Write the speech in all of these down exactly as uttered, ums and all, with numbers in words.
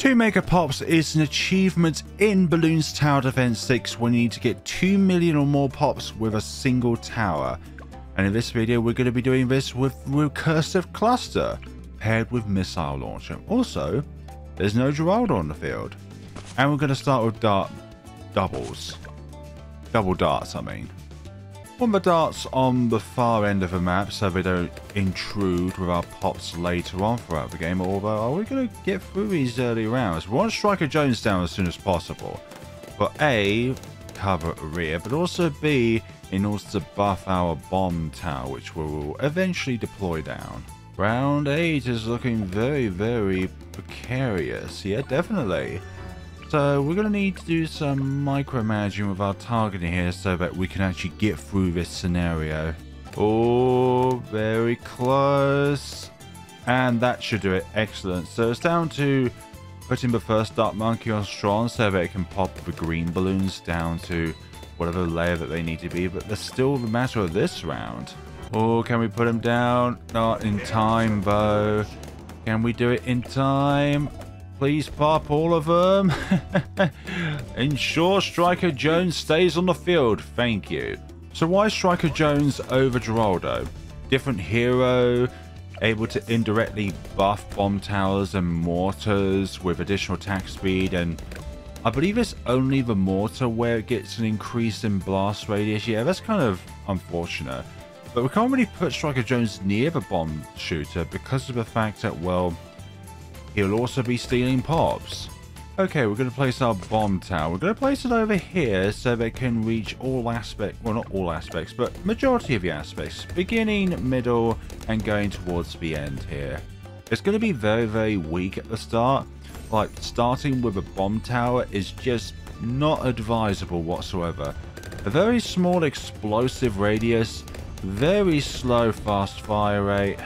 Two Megapops is an achievement in Bloons Tower Defense six when you need to get two million or more pops with a single tower. And in this video, we're going to be doing this with Recursive Cluster paired with Missile Launcher. Also, there's no Geraldo on the field. And we're going to start with dart doubles. Double darts, I mean. Put the darts on the far end of the map so they don't intrude with our pops later on throughout the game. Although, are we going to get through these early rounds? We want Striker Jones down as soon as possible. But A, cover rear, but also B, in order to buff our bomb tower, which we will eventually deploy down. Round eight is looking very, very precarious. Yeah, definitely. So we're going to need to do some micromanaging with our targeting here so that we can actually get through this scenario. Oh, very close. And that should do it. Excellent. So it's down to putting the first dart monkey on strong so that it can pop the green balloons down to whatever layer that they need to be. But there's still the matter of this round. Oh, can we put them down? Not in time, though. Can we do it in time? Please pop all of them. Ensure Striker Jones stays on the field. Thank you. So why Striker Jones over Geraldo? Different hero, able to indirectly buff bomb towers and mortars with additional attack speed. And I believe it's only the mortar where it gets an increase in blast radius. Yeah, that's kind of unfortunate. But we can't really put Striker Jones near the bomb shooter because of the fact that, well, he'll also be stealing pops. Okay, we're going to place our bomb tower. We're going to place it over here so they can reach all aspects. Well, not all aspects, but majority of the aspects. Beginning, middle, and going towards the end here. It's going to be very, very weak at the start. Like, starting with a bomb tower is just not advisable whatsoever. A very small explosive radius. Very slow fast fire rate.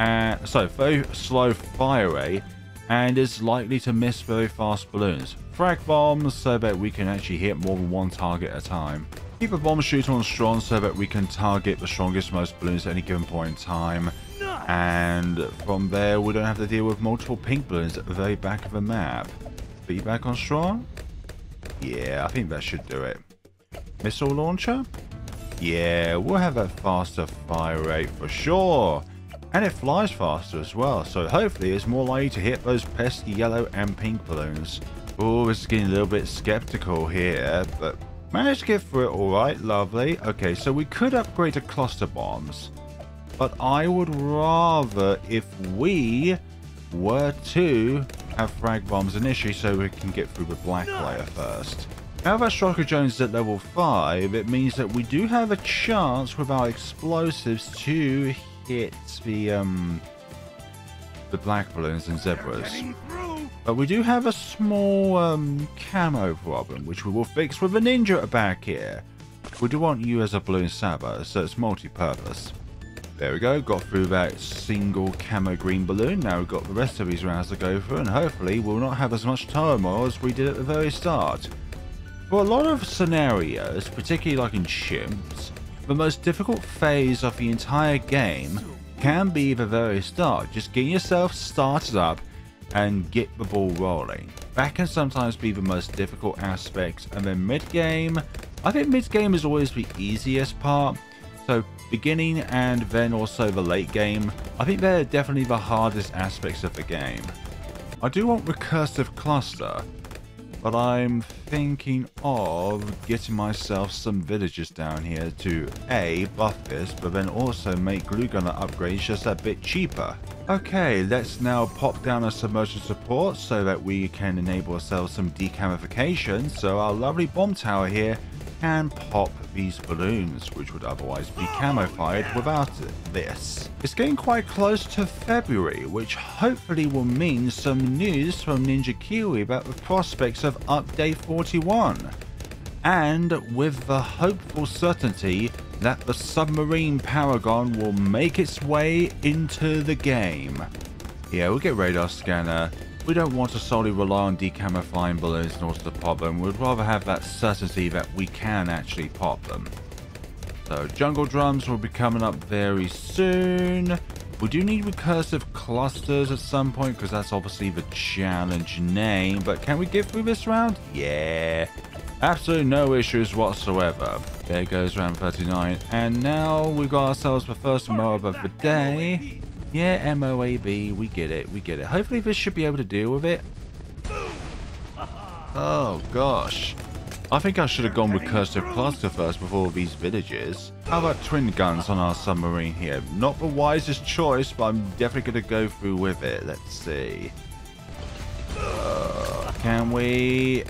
Uh, so very slow fire rate and is likely to miss very fast balloons. Frag bombs so that we can actually hit more than one target at a time. Keep a bomb shooter on strong so that we can target the strongest most balloons at any given point in time. And from there we don't have to deal with multiple pink balloons at the very back of the map. Feedback on strong? Yeah, I think that should do it. Missile launcher? Yeah, we'll have a faster fire rate for sure. And it flies faster as well, so hopefully it's more likely to hit those pesky yellow and pink balloons. Oh, this is getting a little bit skeptical here, but managed to get through it alright, lovely. Okay, so we could upgrade to cluster bombs, but I would rather if we were to have frag bombs initially so we can get through the black layer first. Now that Striker Jones is at level five, it means that we do have a chance with our explosives to hit the um the black balloons and zebras, but we do have a small um camo problem which we will fix with a ninja back here. We do want you as a balloon saber, so it's multi-purpose. There we go, got through that single camo green balloon. Now we've got the rest of these rounds to go through, and hopefully we'll not have as much turmoil as we did at the very start. For a lot of scenarios, particularly like in chimps, the most difficult phase of the entire game can be the very start. Just getting yourself started up and get the ball rolling. That can sometimes be the most difficult aspect. And then mid-game, I think mid-game is always the easiest part. So beginning and then also the late game, I think they're definitely the hardest aspects of the game. I do want Recursive Cluster, but I'm thinking of getting myself some villagers down here to A, buff this, but then also make glue gunner upgrades just a bit cheaper. Okay, let's now pop down a submersion support so that we can enable ourselves some decamification so our lovely bomb tower here can pop these balloons, which would otherwise be camified without this. It's getting quite close to February, which hopefully will mean some news from Ninja Kiwi about the prospects of Update forty-one, and with the hopeful certainty that the Submarine Paragon will make its way into the game. Yeah, we'll get radar scanner. We don't want to solely rely on decamifying balloons in order to pop them. We'd rather have that certainty that we can actually pop them. So jungle drums will be coming up very soon. We do need recursive clusters at some point, because that's obviously the challenge name. But can we get through this round? Yeah. Absolutely no issues whatsoever. There goes round thirty-nine. And now we've got ourselves the first mob of the day. Yeah, M O A B. We get it. We get it. Hopefully this should be able to deal with it. Oh, gosh. I think I should have gone recursive cluster first before these villages. How about twin guns on our submarine here? Not the wisest choice, but I'm definitely going to go through with it. Let's see. Uh, can we...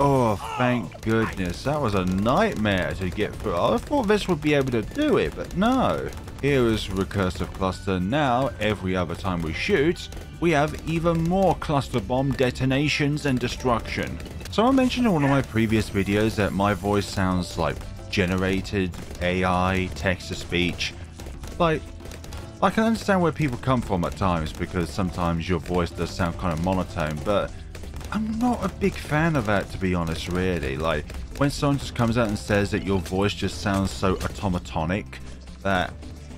Oh, thank goodness. That was a nightmare to get through. I thought this would be able to do it, but no. Here is recursive cluster. Now, every other time we shoot, we have even more cluster bomb detonations and destruction. So I mentioned in one of my previous videos that my voice sounds like generated A I, text-to-speech. Like, I can understand where people come from at times, because sometimes your voice does sound kind of monotone, but I'm not a big fan of that, to be honest, really. Like, when someone just comes out and says that your voice just sounds so automatonic, that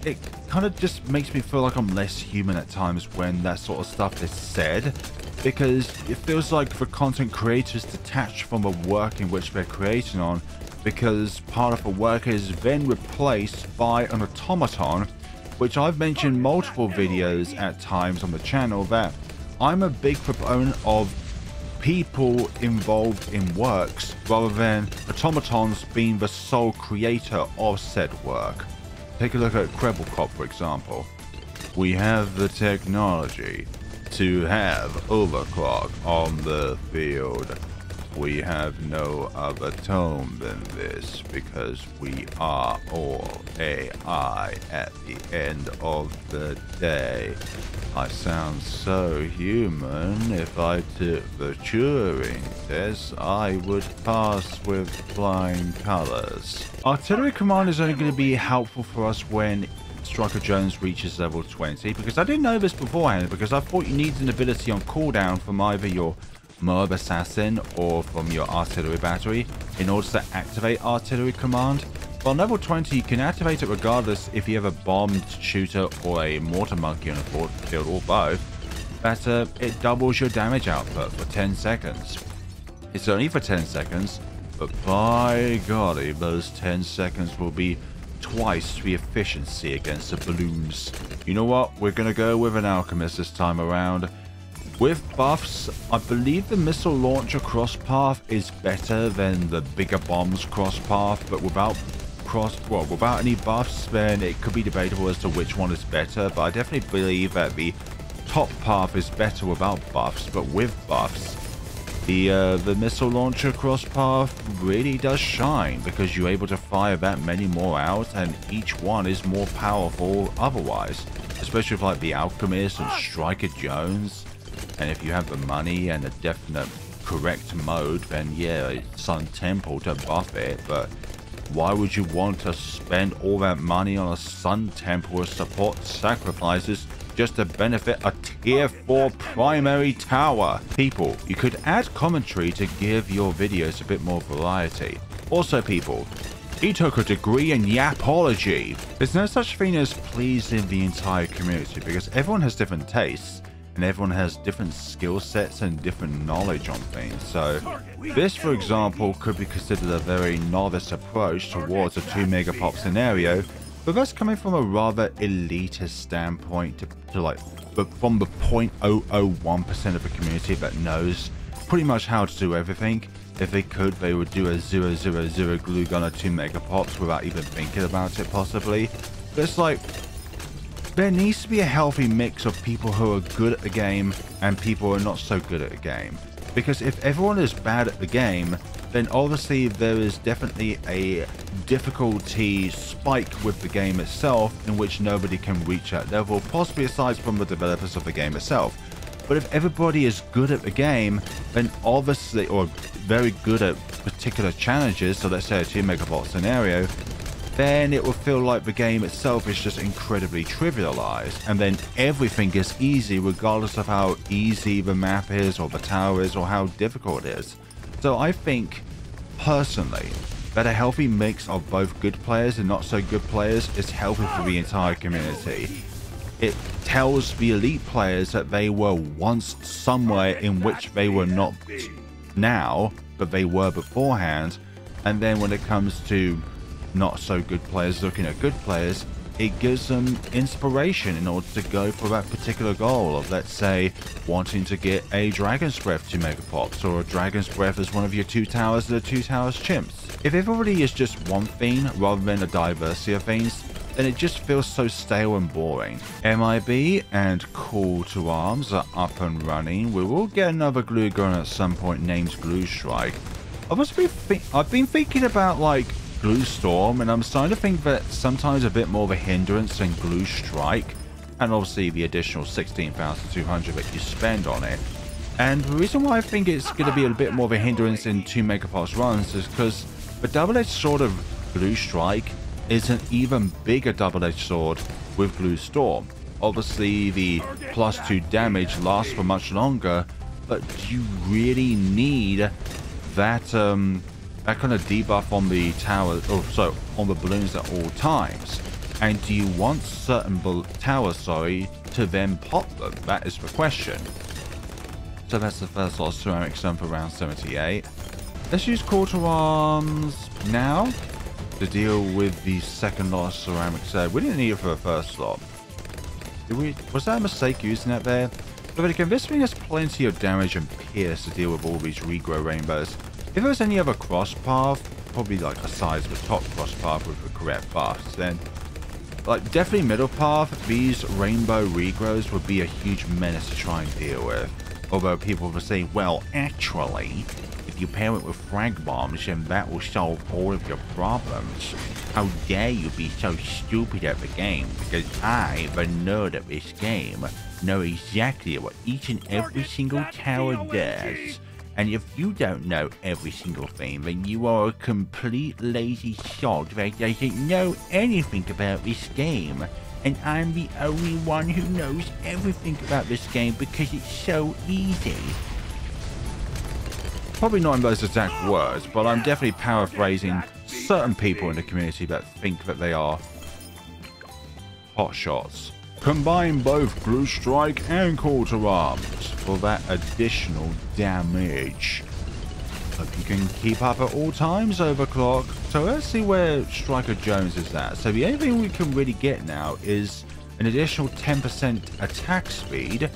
it kind of just makes me feel like I'm less human at times when that sort of stuff is said, because it feels like the content creator is detached from the work in which they're creating on, because part of the work is then replaced by an automaton, which I've mentioned multiple videos at times on the channel that I'm a big proponent of people involved in works rather than automatons being the sole creator of said work. Take a look at Krebblecop, for example. We have the technology to have overclock on the field. We have no other tone than this because we are all A I at the end of the day. I sound so human. If I took the Turing test, I would pass with flying colors. Artillery command is only going to be helpful for us when Striker Jones reaches level twenty, because I didn't know this beforehand, because I thought you needed an ability on cooldown from either your mob assassin or from your artillery battery in order to activate artillery command. But on level twenty you can activate it regardless if you have a bombed shooter or a mortar monkey on the field, or both. But uh, it doubles your damage output for ten seconds. It's only for ten seconds, but by golly, those ten seconds will be twice the efficiency against the balloons. You know what? We're going to go with an alchemist this time around. With buffs, I believe the missile launcher crosspath is better than the bigger bombs crosspath, but without cross, well, without any buffs, then it could be debatable as to which one is better. But I definitely believe that the top path is better without buffs, but with buffs, the uh, the missile launcher crosspath really does shine, because you're able to fire that many more out, and each one is more powerful otherwise. Especially with like the alchemist and Striker Jones. And if you have the money and a definite correct mode, then yeah, it's on Temple to buff it. But why would you want to spend all that money on a Sun Temple or support sacrifices just to benefit a tier four primary tower? People, you could add commentary to give your videos a bit more variety. Also, people, he took a degree in Yapology. There's no such thing as pleasing the entire community, because everyone has different tastes. And everyone has different skill sets and different knowledge on things. So this, for example, could be considered a very novice approach towards a two megapop scenario, but that's coming from a rather elitist standpoint to, to like, but from the zero point zero zero one percent of the community that knows pretty much how to do everything. If they could, they would do a zero zero zero glue gun or two megapops without even thinking about it, possibly. But it's like, there needs to be a healthy mix of people who are good at the game and people who are not so good at the game. Because if everyone is bad at the game, then obviously there is definitely a difficulty spike with the game itself, in which nobody can reach that level, possibly aside from the developers of the game itself. But if everybody is good at the game, then obviously, or very good at particular challenges, so let's say a two megapops scenario, then it will feel like the game itself is just incredibly trivialized, and then everything is easy regardless of how easy the map is or the tower is or how difficult it is. So I think, personally, that a healthy mix of both good players and not so good players is healthy for the entire community. it tells the elite players that they were once somewhere in which they were not now, but they were beforehand. And then when it comes to not so good players looking at good players, it gives them inspiration in order to go for that particular goal of, let's say, wanting to get a Dragon's Breath to Megapops, or a Dragon's Breath as one of your two towers that are two towers chimps. If it already is just one thing rather than a diversity of things, then it just feels so stale and boring. M I B and Call to Arms are up and running. We will get another glue gun at some point named Glue Strike. I must be I've been thinking about, like, Glue Storm, and I'm starting to think that sometimes a bit more of a hindrance than Glue Strike, and obviously the additional sixteen thousand two hundred that you spend on it. And the reason why I think it's going to be a bit more of a hindrance in two Megapops runs is because the double-edged sword of Glue Strike is an even bigger double-edged sword with Glue Storm. Obviously the plus two damage lasts for much longer, but you really need that um that kind of debuff on the towers, or so on the balloons at all times. And do you want certain towers, sorry, to then pop them? That is the question. So that's the first lot of ceramics done for round seventy-eight. Let's use Call to Arms now to deal with the second lot of ceramics there. We didn't need it for the first lot. Did we? Was that a mistake using that there? But again, this thing has plenty of damage and pierce to deal with all these regrow rainbows. If there was any other cross path, probably like the size of the top cross path with the correct paths, then like definitely middle path, these rainbow regrows would be a huge menace to try and deal with. Although people will say, well, actually, if you pair it with frag bombs, then that will solve all of your problems. How dare you be so stupid at the game, because I, the nerd at this game, know exactly what each and every single tower does. And if you don't know every single thing, then you are a complete lazy sod that doesn't know anything about this game. And I'm the only one who knows everything about this game because it's so easy. Probably not in those exact words, but I'm definitely paraphrasing certain people in the community that think that they are hot shots. Combine both Glue Strike and Call to Arms for that additional damage. Hope you can keep up at all times, Overclock. So let's see where Striker Jones is at. So the only thing we can really get now is an additional ten percent attack speed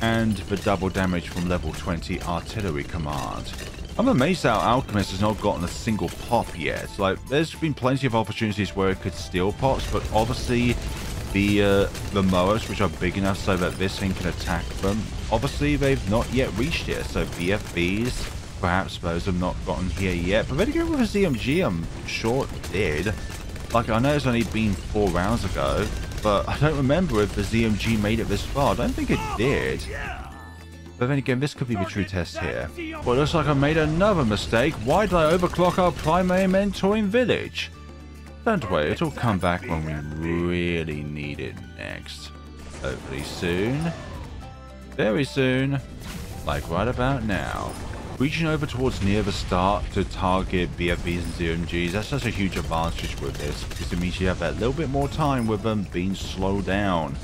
and the double damage from level twenty artillery command. I'm amazed that our Alchemist has not gotten a single pop yet. Like, there's been plenty of opportunities where it could steal pops, but obviously the uh, the mowers, which are big enough so that this thing can attack them, obviously they've not yet reached it. So V F Bs, perhaps those have not gotten here yet. But then again, with a Z M G, I'm sure it did. Like, I know it's only been four rounds ago, but I don't remember if the Z M G made it this far. I don't think it did. But then again, this could be the true test here. Well, it looks like I made another mistake. Why did I overclock our primary mentoring village? Don't worry, it'll come back when we really need it next. Hopefully soon. Very soon. Like right about now. Reaching over towards near the start to target B F Bs and Z M Gs, that's such a huge advantage with this, because it means you have that little bit more time with them being slowed down.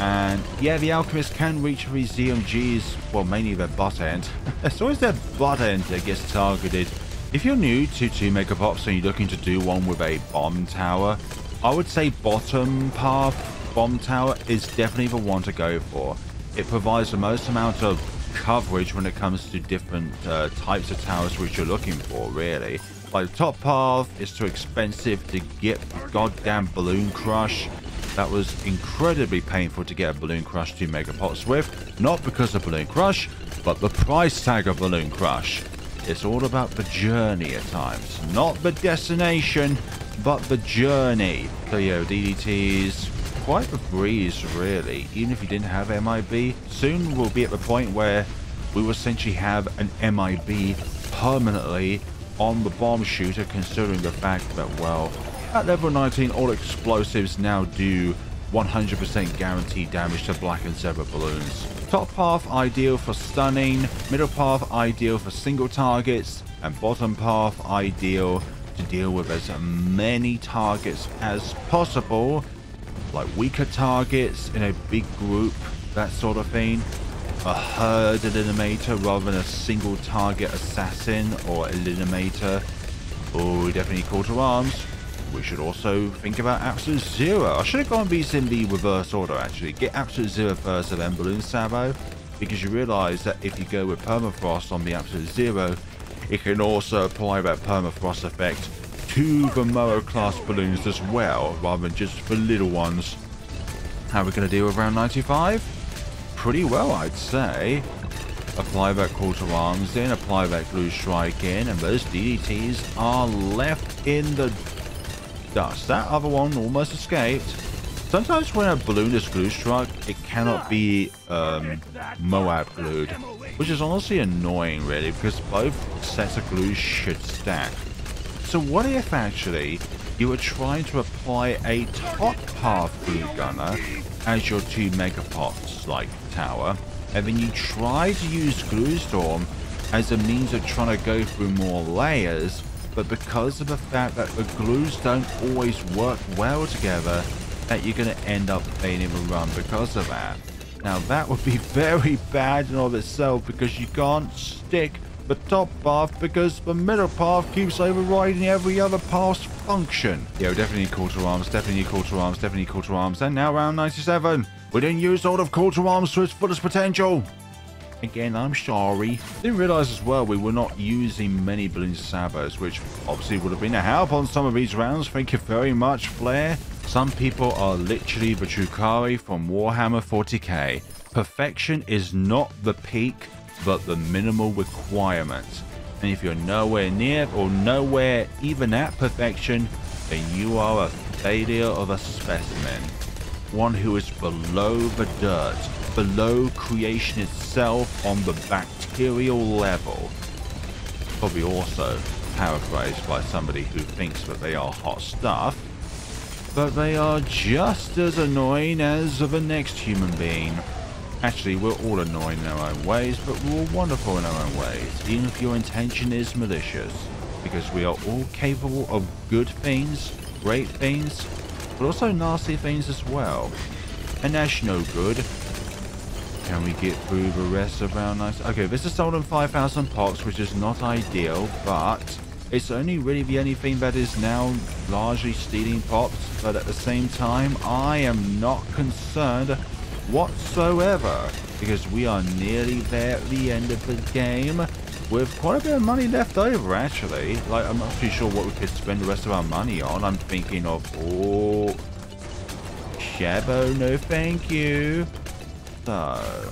And yeah, the Alchemist can reach these Z M Gs, well, mainly their butt end. It's always their butt end that gets targeted. If you're new to two Megapops and you're looking to do one with a bomb tower, I would say bottom path bomb tower is definitely the one to go for. It provides the most amount of coverage when it comes to different uh, types of towers which you're looking for, really. Like the top path is too expensive to get the goddamn balloon crush. That was incredibly painful to get a balloon crush two Megapops with, not because of balloon crush, but the price tag of balloon crush. It's all about the journey at times. Not the destination, but the journey. So yeah, D D Ts, quite a breeze really. Even if you didn't have M I B, soon we'll be at the point where we will essentially have an M I B permanently on the bomb shooter, considering the fact that, well, at level nineteen, all explosives now do one hundred percent guaranteed damage to Black and Zebra balloons. Top path ideal for stunning, middle path ideal for single targets, and bottom path ideal to deal with as many targets as possible like weaker targets in a big group, that sort of thing. A herd eliminator rather than a single target assassin or eliminator. Oh, definitely call to arms. We should also think about Absolute Zero. I should have gone these in the reverse order, actually. Get Absolute Zero first and then Balloon Sabo, because you realise that if you go with Permafrost on the Absolute Zero, it can also apply that Permafrost effect to the Moa class balloons as well, rather than just the little ones. How are we going to deal with round ninety-five? Pretty well, I'd say. Apply that Call to Arms in, apply that Glue Strike in, and those D D Ts are left in the dust. That other one almost escaped. Sometimes when a balloon is glue struck, it cannot be um, Moab glued, which is honestly annoying, really, because both sets of glues should stack. So what if actually you were trying to apply a top half glue gunner as your two megapops like tower, and then you try to use glue storm as a means of trying to go through more layers? But because of the fact that the glues don't always work well together, that you're going to end up failing the run because of that. Now that would be very bad in of itself, because you can't stick the top path because the middle path keeps overriding every other path's function. Yeah, we definitely need Call to Arms, definitely need Call to Arms, definitely need Call to Arms. And now round ninety-seven. We didn't use all of Call to Arms to its fullest potential. Again, I'm sorry. Didn't realize as well we were not using many balloon sabers, which obviously would have been a help on some of these rounds. Thank you very much, Flare. Some people are literally the Chukari from Warhammer forty K. Perfection is not the peak, but the minimal requirement. And if you're nowhere near or nowhere even at perfection, then you are a failure of a specimen. One who is below the dirt, below creation itself on the bacterial level. Probably also paraphrased by somebody who thinks that they are hot stuff, but they are just as annoying as the next human being. Actually, we're all annoying in our own ways, but we're all wonderful in our own ways, even if your intention is malicious, because we are all capable of good things, great things, but also nasty things as well. And that's no good. Can we get through the rest of our nice... Okay, this is sold on five thousand pops, which is not ideal, but it's only really the only thing that is now largely stealing pops. But at the same time, I am not concerned whatsoever, because we are nearly there at the end of the game with quite a bit of money left over, actually. Like, I'm not too sure what we could spend the rest of our money on. I'm thinking of... Oh... Shabo, no thank you. So,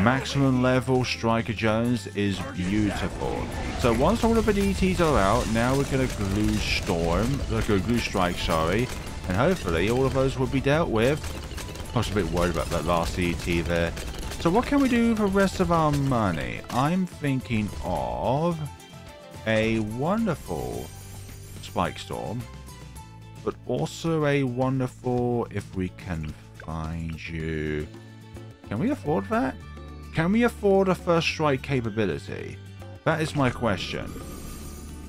maximum level Striker Jones is beautiful. So once all of the D Ts are out, now we're going to glue storm, like a glue strike, sorry, and hopefully all of those will be dealt with. I was a bit worried about that last D T there. So what can we do for the rest of our money? I'm thinking of a wonderful spike storm, but also a wonderful, if we can find you. Can we afford that? Can we afford a first strike capability? That is my question.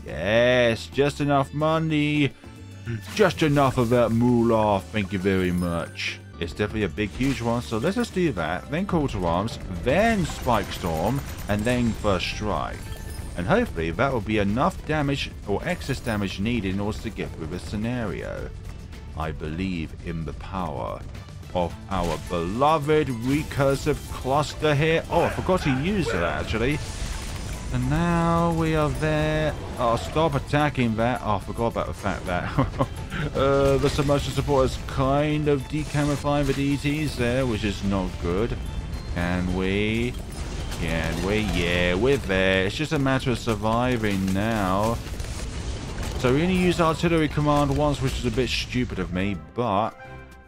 Yes, just enough money. Just enough of that moolah. Thank you very much. It's definitely a big, huge one. So let's just do that. Then Call to Arms. Then Spike Storm. And then first strike. And hopefully that will be enough damage or excess damage needed in order to get through the scenario. I believe in the power of our beloved recursive cluster here. Oh, I forgot to use it actually. And now we are there. Oh, stop attacking that. Oh, I forgot about the fact that uh, the submersion support is kind of decamoufying the D Ts there, which is not good. Can we? Can we? Yeah, we're there. It's just a matter of surviving now. So we only used artillery command once, which is a bit stupid of me, but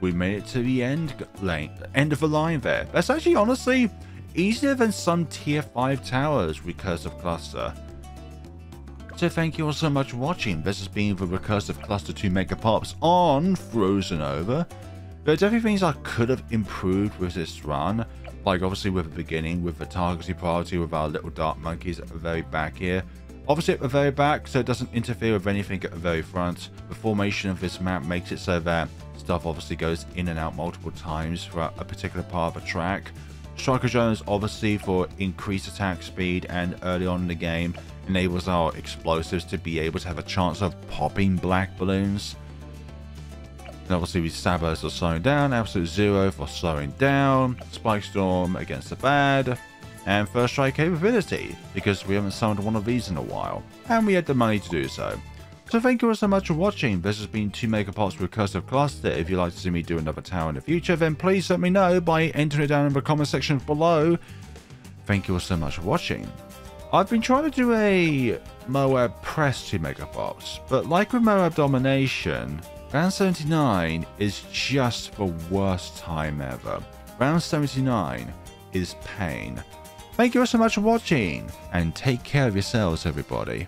we made it to the end lane, end of the line there. That's actually honestly easier than some tier five towers recursive cluster. So thank you all so much for watching. This has been the recursive cluster two megapops on Frozen Over. There are definitely things I could have improved with this run, like obviously with the beginning, with the targeting priority, with our little dark monkeys at the very back here. Opposite the very back, so it doesn't interfere with anything at the very front. The formation of this map makes it so that stuff obviously goes in and out multiple times for a particular part of the track. Striker Jones, obviously, for increased attack speed, and early on in the game enables our explosives to be able to have a chance of popping black balloons. And obviously with Sabers for slowing down, Absolute Zero for slowing down, Spike Storm against the bad, and First Strike capability, because we haven't summoned one of these in a while, and we had the money to do so. So thank you all so much for watching. This has been two Megapops Recursive Cluster. If you'd like to see me do another tower in the future, then please let me know by entering it down in the comment section below. Thank you all so much for watching. I've been trying to do a Moab Press to Megapops, but like with Moab Domination, round seventy-nine is just the worst time ever. Round seventy-nine is pain. Thank you all so much for watching, and take care of yourselves, everybody.